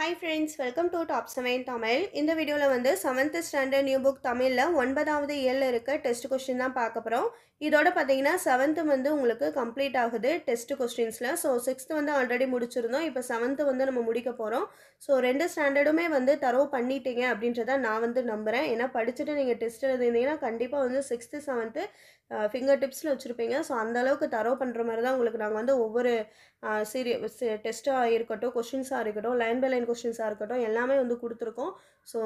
Hi friends, welcome to Top 7 Tamil. In this video, we will see 7th standard new book Tamil la 9th year test question. This is 7th complete test questions. So 6th already முடிச்சிருந்தோம். இப்போ 7th நம்ம முடிக்க போறோம். So ரெண்டு ஸ்டாண்டர்டுமே தரவு பண்ணிட்டீங்க அப்படின்றத நான் நம்புறேன். ஏன்னா படிச்சிட்டு நீங்க டெஸ்ட் எழுதினீங்கனா கண்டிப்பா 6th 7th finger tips ல வச்சிருப்பீங்க. So அந்த அளவுக்கு தரவு பண்ற மாதிரி தான் உங்களுக்கு நாங்க ஒவ்வொரு சீரியஸ் டெஸ்டா இருக்கட்டும், क्वेश्चंसா இருக்கட்டும், லைன் பை லைன் क्वेश्चंसா இருக்கட்டும் எல்லாமே கொடுத்திருக்கோம். So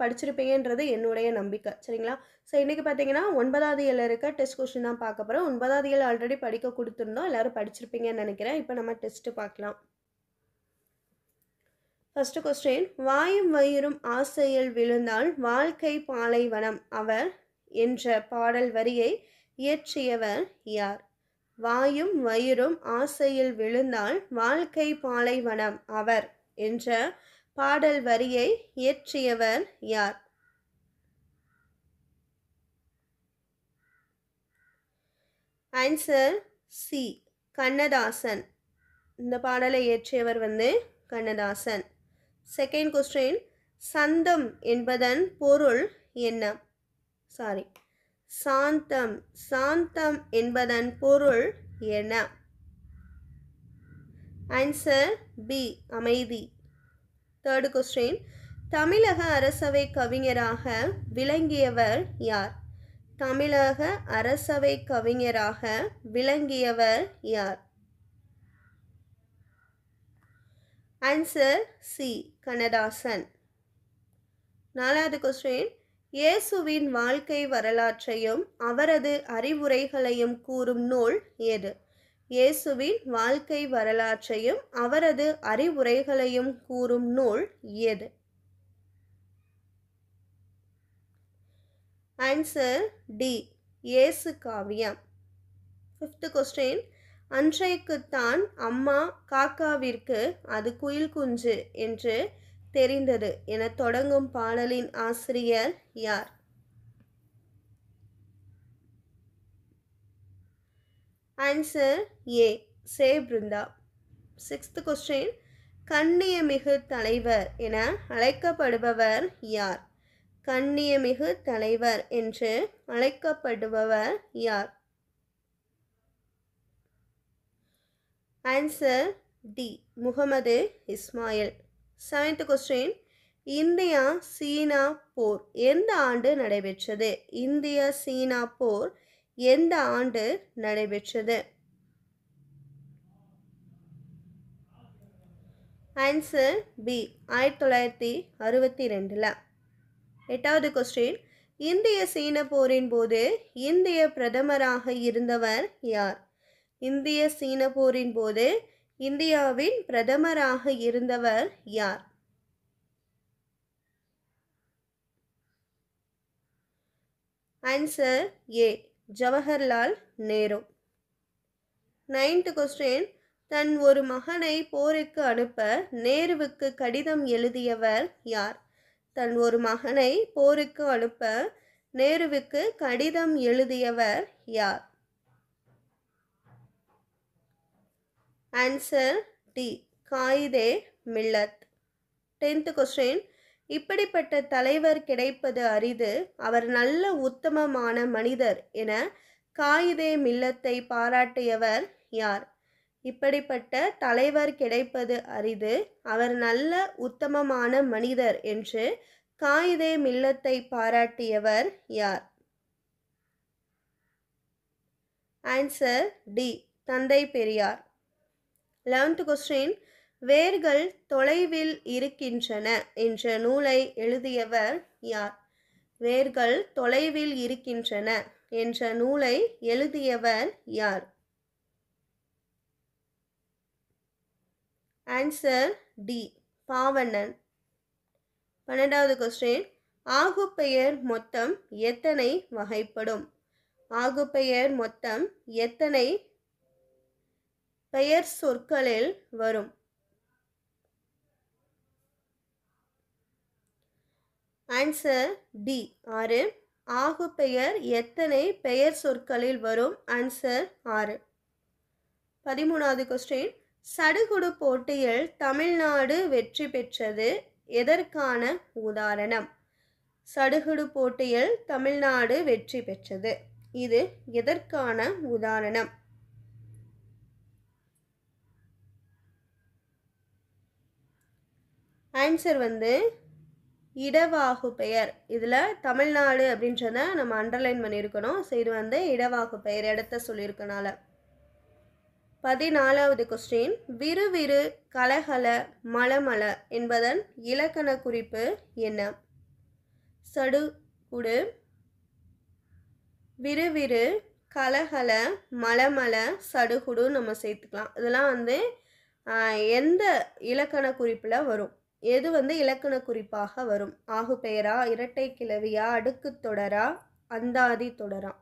படிச்சிருப்பீங்கன்றது என்னோட நம்பிக்கை. சரிங்களா? So இன்னைக்கு பாத்தீங்கன்னா 9வது இயல்ல இருக்க டெஸ்ட் क्वेश्चन தான் பார்க்க போறோம். 9வது இயல் ஆல்ரெடி படிக்க கொடுத்திருந்தோம். எல்லாரும் படிச்சிருப்பீங்கன்னு நினைக்கிறேன். இப்போ நம்ம டெஸ்ட் பார்க்கலாம். First question, வாயும் வயிரும் ஆசையில் விழுந்தால் வாழ்க்கை பாலைவனம் அவர் என்ற பாடல் வரியை இயற்றியவர் யார்? வாயும் வயிரும் ஆசையில் விழுந்தால் வாழ்க்கை பாலைவனம் அவர் என்ற பாடல் வரியை இயற்றியவர் யார்? Answer C. Kannadasan. இந்த பாடலை இயற்றியவர் Kannadasan. Second question, சந்தம் என்பதன் பொருள் என்ன? சாந்தம் என்பதன் பொருள் என்ன? Answer B. அமைதி. Third question, தமிழக அரசவை கவிஞராக விளங்கியவர் யார்? தமிழக அரசவை கவிஞராக விளங்கியவர் யார்? Answer C. Kannadasan. நாலாவது question, இயேசுவின் வாழ்க்கை வரலாற்றையும் அவரது அறிவுரைகளையும் கூறும் நூல் எது? இயேசுவின் வாழ்க்கை வரலாற்றையும் அவரது அறிவுரைகளையும் கூறும் நூல் எது? Answer D. இயேசு காவியம். Fifth question, அன்றைக்குத்தான் அம்மா காக்காவிற்கு அது குயில் குஞ்சு என்று தெரிந்தது என தொடங்கும் பாடலின் ஆசிரியர் யார்? Answer A. Say Brinda. Sixth question, கண்ணியமிகு தலைவர் என அழைக்கப்படுபவர் யார்? கண்ணியமிகு தலைவர் என்று அழைக்கப்படுபவர் யார்? Answer D. Muhammad Ismail. Seventh question, India சீனா போர் எந்த ஆண்டு நடைபெற்றது? இந்தியா சீனா போர் எந்த ஆண்டு நடைபெற்றது? Answer B. 1962. எட்டாவது கொஸ்டின், இந்திய சீன போரின் போது இந்திய பிரதமராக இருந்தவர் யார்? இந்திய சீன போரின் போது இந்தியாவின் பிரதமராக இருந்தவர் யார்? Answer A. Jawaharlal Nehru. Ninth question, தன் ஒரு மகனை போருக்கு அனுப்ப நேருவுக்கு கடிதம் எழுதியவர் யார்? தன் ஒரு மகனை போருக்கு அனுப்ப நேருவுக்கு கடிதம் எழுதியவர் யார்? Answer D. Kai de millat. 10th question, இப்படிப்பட்ட தலைவர் கிடைப்பது அரிது, அவர் நல்ல உத்தமமான மனிதர் என காய் தே மில்லத்தை பாராட்டியவர் யார்? இப்படிப்பட்ட தலைவர் கிடைப்பது அரிது, அவர் நல்ல உத்தமமான மனிதர் என்று காய் தே மில்லத்தை பாராட்டியவர் யார்? Answer D. தந்தை பெரியார். 11th question, வேர்கள் தொலைவில் இருக்கின்றன என்ற நூலை எழுதியவர் யார்? வேர்கள் தொலைவில் இருக்கின்றன என்ற நூலை எழுதியவர் யார்? Answer D. பாவனன். 12வது கொஸ்டின், ஆகுபெயர் மொத்தம் எத்தனை வகைப்படும்? ஆகுபெயர் மொத்தம் எத்தனை பெயர் சொற்களில் வரும்? Answer D. 6. ஆகு பெயர் எத்தனை பெயர் சொற்களில் வரும்? Answer 6. 13வது கொஸ்டின், சடுகுடு போட்டியில் தமிழ்நாடு வெற்றி பெற்றது எதற்கான உதாரணம்? சடுகுடு போட்டியில் தமிழ்நாடு வெற்றி பெற்றது. இது எதற்கான உதாரணம்? ஆன்சர் வந்து இடவாகு பெயர். இதில் தமிழ்நாடு அப்படின்றத நம்ம அண்டர்லைன் பண்ணியிருக்கணும். ஸோ இது வந்து இடவாகு பெயர், இடத்த சொல்லியிருக்கனால. 14வது கொஸ்டின், விறுவிறு கலகல மலமல என்பதன் இலக்கண குறிப்பு என்ன? சடுகுடு, விறுவிறு, கலகல, மலமல, சடுகுடு நம்ம சேர்த்துக்கலாம். இதெல்லாம் வந்து எந்த இலக்கண குறிப்பில் வரும்? எது வந்து இலக்கண குறிப்பாக வரும்? ஆகு பெயரா, இரட்டை கிளவியா, அடுக்கு தொடரா, அந்தாதி தொடரா?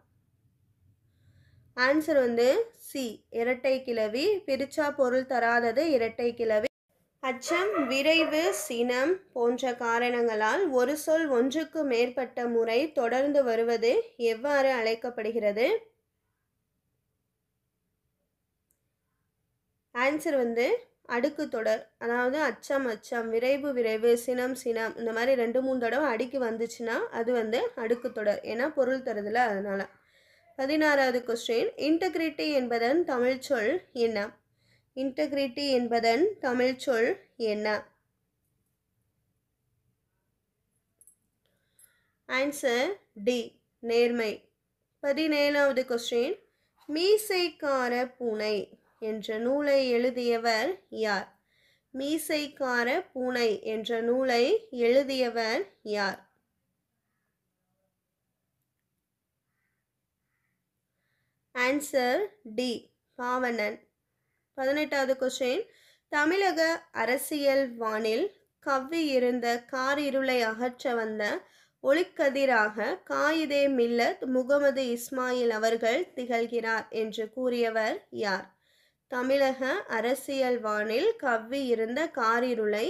ஆன்சர் வந்து சி, இரட்டை கிளவி. பிரிச்சா பொருள் தராதது இரட்டை கிளவி. அச்சம், விரைவு, சினம் போன்ற காரணங்களால் ஒரு சொல் ஒன்றுக்கு மேற்பட்ட முறை தொடர்ந்து வருவது எவ்வாறு அழைக்கப்படுகிறது? ஆன்சர் வந்து அடுக்கு தொடர். அதாவது அச்சம் அச்சம், விரைவு விரைவு, சினம் சினம், இந்த மாதிரி 2-3 தடவை அடுக்கி வந்துச்சுன்னா அது வந்து அடுக்கு தொடர். ஏன்னா பொருள் தருதில்லை, அதனால. 16வது கொஸ்டின், இன்டெகிரிட்டி என்பதன் தமிழ் சொல் என்ன? இன்டெகிரிட்டி என்பதன் தமிழ் சொல் என்ன? ஆன்சர் டி, நேர்மை. 17வது கொஸ்டின், மீசைக்கார பூனை என்ற நூலை எழுதியவர் யார்? மீசைக்கார பூனை என்ற நூலை எழுதியவர் யார்? Answer D, Pavanan. 18வது கொஸ்டின், தமிழக அரசியல் வானில் கவ்வி இருந்த காரிருளை அகற்ற வந்த ஒளிக்கதிராக காய் தே மில்லத் முகமது இஸ்மாயில் அவர்கள் திகழ்கிறார் என்று கூறியவர் யார்? தமிழக அரசியல் வானில் கவ்வி இருந்த காரிருளை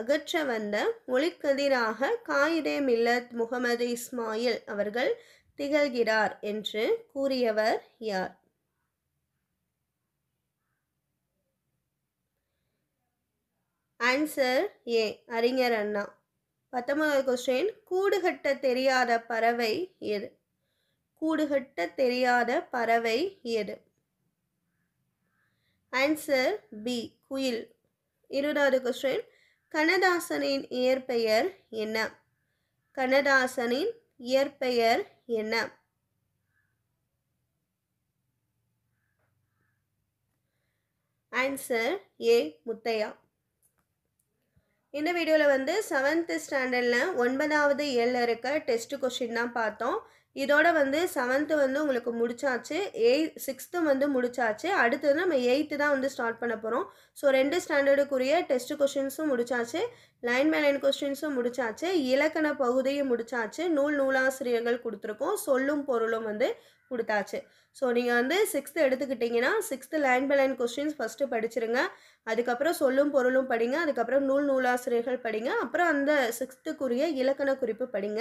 அகற்ற வந்த ஒளிக்கதிராக காய் தே மில்லத் முகமது இஸ்மாயில் அவர்கள் திகழ்கிறார் என்று கூறியவர் யார்? ஆன்சர் ஏ, அறிஞர் அண்ணா. 19வது கொஸ்டின், கூடுகட்ட தெரியாத பறவை எது? கூடுகட்ட தெரியாத பறவை எது? ஆன்சர் பி, குயில். 20வது கொஸ்டின், கண்ணதாசனின் இயற்பெயர் என்ன? கண்ணதாசனின் இயற்பெயர் என்ன? Answer A, Muthiah. இந்த வீடியோவில் வந்து 7th ஸ்டாண்டர்டில் 9வது இயலில் இருக்க டெஸ்ட் கொஸ்டின் தான் பார்த்தோம். இதோட வந்து 7th வந்து உங்களுக்கு முடிச்சாச்சு, 6th வந்து முடிச்சாச்சு. அடுத்தது நம்ம 8th தான் வந்து ஸ்டார்ட் பண்ண போகிறோம். ஸோ 2 ஸ்டாண்டர்டுக்குரிய டெஸ்ட் கொஸ்டின்ஸும் முடிச்சாச்சு, லைன் பை லைன் கொஸ்டின்ஸும் முடிச்சாச்சு, இலக்கண பகுதியும் முடிச்சாச்சு, நூல் நூலாசிரியர்கள் கொடுத்துருக்கோம், சொல்லும் பொருளும் வந்து கொடுத்தாச்சு. ஸோ நீங்கள் வந்து 6th எடுத்துக்கிட்டிங்கன்னா 6th line by line questions first படிச்சுருங்க, அதுக்கப்புறம் சொல்லும் பொருளும் படிங்க, அதுக்கப்புறம் நூல் நூலாசிரியர்கள் படிங்க, அப்புறம் அந்த 6th-க்குரிய இலக்கண குறிப்பு படிங்க,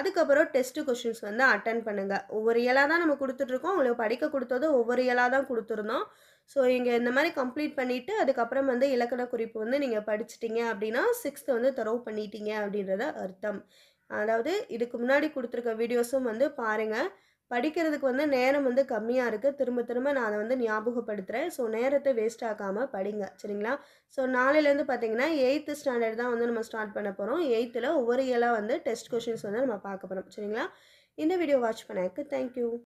அதுக்கப்புறம் டெஸ்ட்டு கொஸ்டின்ஸ் வந்து அட்டன் பண்ணுங்கள். ஒவ்வொரு இயலாக தான் நம்ம கொடுத்துட்ருக்கோம், உங்களுக்கு படிக்க கொடுத்தது ஒவ்வொரு இயலாக தான் கொடுத்துருந்தோம். ஸோ இங்கே இந்த மாதிரி கம்ப்ளீட் பண்ணிவிட்டு அதுக்கப்புறம் வந்து இலக்கண குறிப்பு வந்து நீங்கள் படிச்சிட்டிங்க அப்படின்னா 6th வந்து தரவு பண்ணிட்டீங்க அப்படின்றத அர்த்தம். அதாவது இதுக்கு முன்னாடி கொடுத்துருக்க வீடியோஸும் வந்து பாருங்கள். படிக்கிறதுக்கு வந்து நேரம் வந்து கம்மியாக இருக்குது, திரும்ப திரும்ப நான் அதை வந்து ஞாபகப்படுத்துகிறேன். ஸோ நேரத்தை வேஸ்ட் ஆக்காமல் படிங்க, சரிங்களா? ஸோ நாளையிலேருந்து பார்த்தீங்கன்னா 8th ஸ்டாண்டர்ட் தான் வந்து நம்ம ஸ்டார்ட் பண்ண போகிறோம். 8th-ல் ஒவ்வொரு இயலாக வந்து டெஸ்ட் கொஷின்ஸ் வந்து நம்ம பார்க்க போகிறோம், சரிங்களா? இந்த வீடியோ வாட்ச் பண்ணதுக்கு தேங்க்யூ.